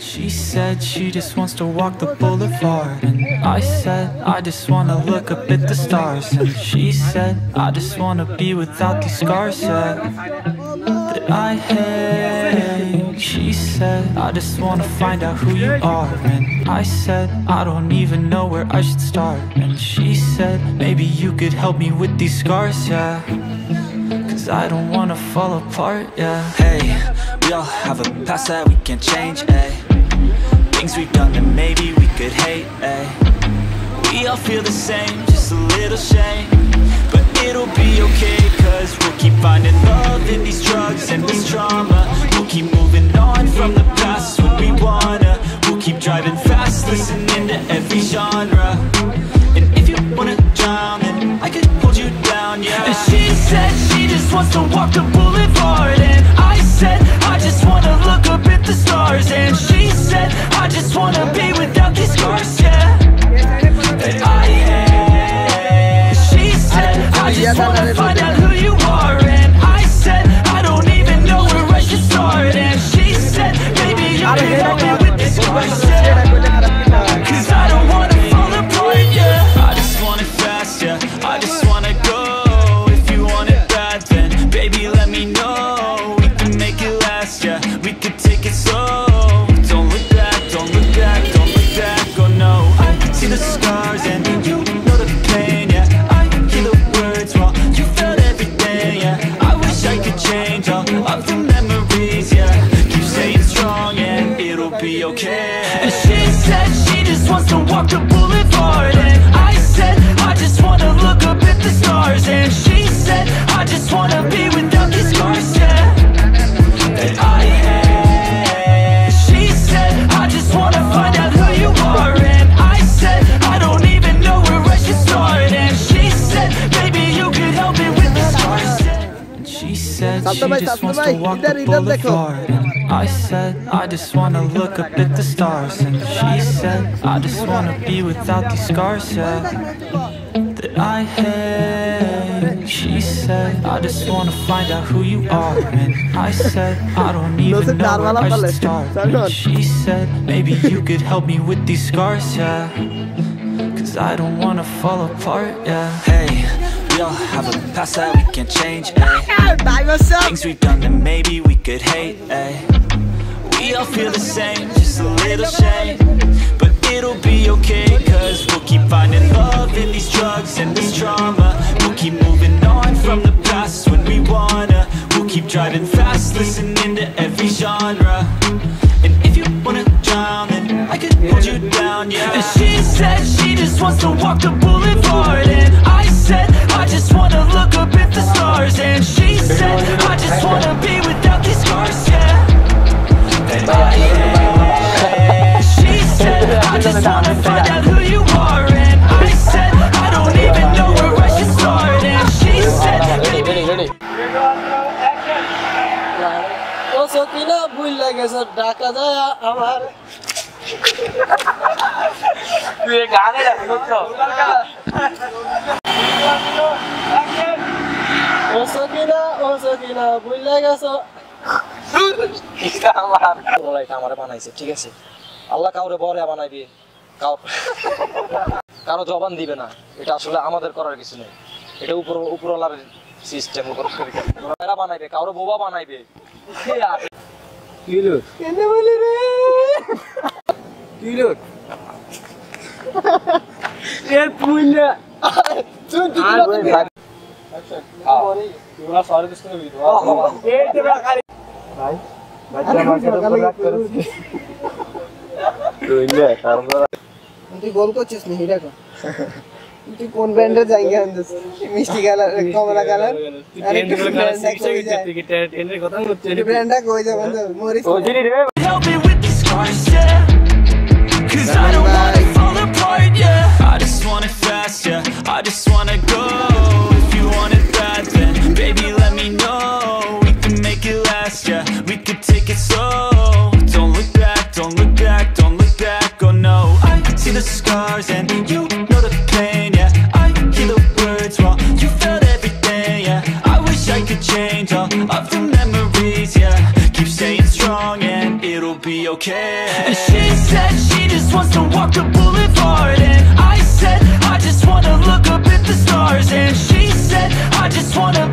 She said she just wants to walk the boulevard, and I said I just wanna look up at the stars, and she said I just wanna be without these scars that I hate. She said I just wanna find out who you are, and I said I don't even know where I should start, and she said maybe you could help me with these scars, yeah, cause I don't wanna fall apart, yeah. Hey, we all have a past that we can't change, ayy. Things we've done that maybe we could hate, ayy. We all feel the same, just a little shame, but it'll be okay, cause we'll keep finding love in these drugs and this trauma. We'll keep moving on from the past when we wanna. We'll keep driving fast, listening to every genre. And if you wanna drown, then I could hold you down, yeah. And she said she just wants to walk the boulevard, and I said I just wanna look up at the stars, and she said I just wanna be without these scars, yeah, that I am. She said I just wanna find out who you are, and I said I don't even know where I should start, and she said maybe you can help me with these scars, yeah, cause I don't wanna fall apart, yeah. I just want it fast, yeah, I just wanna go. If you want it bad, then baby let me know. Yeah, we could take it slow. Don't look back, don't look back, don't look back, oh no. I can see the scars and you know the pain, yeah. I hear the words while you felt everything, yeah. I wish I could change all of the memories, yeah. Keep staying strong and it'll be okay. And she said she just wants to walk the boulevard, and I said I just wanna look up at the stars, and she said I just wanna be without these scars, yeah, that I am. She said I just wanna find out who you are, and I said I don't even know where I should start, and she said maybe you could help me with the scars, and she said she just wants to walk the boulevard, and I said I just wanna look up at the stars, and she said I just wanna be without these scars, yeah, that I hate. She said I just wanna find out who you are, and I said I don't even know where I should start, and she said maybe you could help me with these scars, yeah, cause I don't wanna fall apart, yeah. Hey, we all have a past that we can't change, eh? Things we've done that maybe we could hate, eh? We all feel the same, just a little shame, but it'll be okay, cause we'll keep finding love in these drugs and this trauma. We'll keep moving on from the past when we wanna. We'll keep driving fast, listening to every genre. And if you wanna drown, then I could hold you down, yeah. And she said she just wants to walk the boulevard, and I said I just wanna look up at the stars, and she said I just wanna be without these scars, yeah, that I am. I just wanna find out who you are, and I said I don't even know where I should start, and she said baby. O sokina bhula geche daka jaya amar. Tui gaane rakho. O sokina bhula geche. Ikta amar. Bolai amare banaise, thik ache. আল্লাহ কাউরে বরে বানাইবে, কারো জবান দিবে না, এটা আসলে আমাদের করার কিছু নেই, এটা উপরওয়ালার সিস্টেম বানাইবে, কারো বোবা বানাইবে। তুই গোল করছিস নি হিরাকো, তুই কোন ব্র্যান্ডের জায়গা আনছিস? মিষ্টি কালার, কমলা কালার, আরে ব্র্যান্ডটা কই যাবে মরিস ওজিনি রে। I just want it fast, yeah, I just want to go. If you want it bad, then baby let me know. We can make it last, yeah, we could take it slow. Don't look back, don't look back, don't look back, oh no. I see the scars and you know the pain, yeah. I hear the words while you felt everything, yeah. I wish I could change all of the memories, yeah. Keep staying strong and it'll be okay. care. And she said she just wants to walk the boulevard, and I said I just wanna look up at the stars, and she said I just wanna